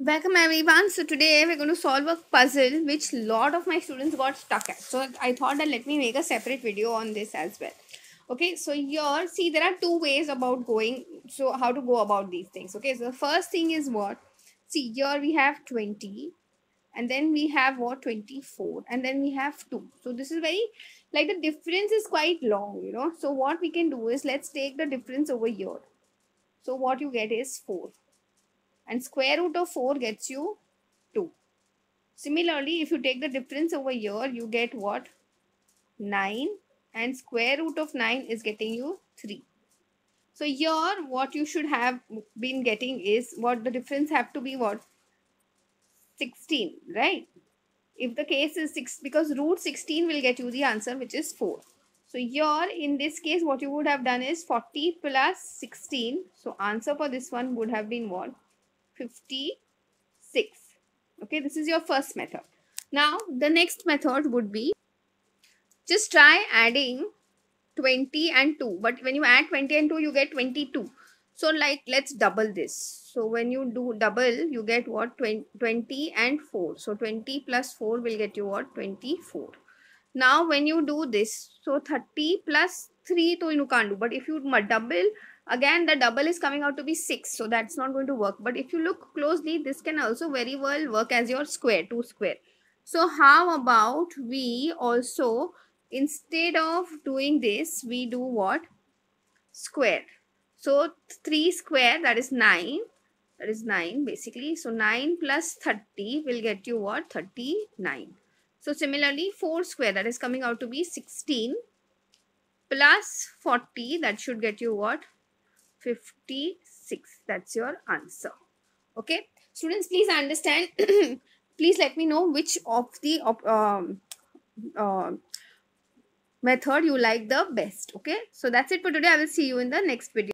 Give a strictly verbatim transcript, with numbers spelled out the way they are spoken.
Welcome everyone. So today we're going to solve a puzzle which a lot of my students got stuck at. So I thought that let me make a separate video on this as well. Okay, so here see there are two ways about going. So how to go about these things. Okay, so the first thing is what? See here we have twenty and then we have what twenty-four and then we have two. So this is very like the difference is quite long, you know. So what we can do is let's take the difference over here. So what you get is four. And square root of four gets you two. Similarly, if you take the difference over here, you get what? nine. And square root of nine is getting you three. So here, what you should have been getting is what the difference have to be what? sixteen, right? If the case is six, because root sixteen will get you the answer, which is four. So here, in this case, what you would have done is forty plus sixteen. So answer for this one would have been what? fifty-six. Okay, this is your first method. Now the next method would be just try adding twenty and two, but when you add twenty and two you get twenty-two. So like let's double this. So when you do double you get what? twenty and four. So twenty plus four will get you what? twenty-four. Now when you do this, so thirty plus three so you can't do, but if you double again the double is coming out to be six, so that's not going to work. But if you look closely, this can also very well work as your square, two square. So how about we also, instead of doing this, we do what? Square. So three square, that is nine. That is nine basically. So nine plus thirty will get you what? thirty-nine. So similarly, four square, that is coming out to be sixteen. Plus forty, that should get you what? fifty-six. That's your answer. Okay, students, please understand. Please let me know which of the um, uh, method you like the best. Okay, so that's it for today. I will see you in the next video.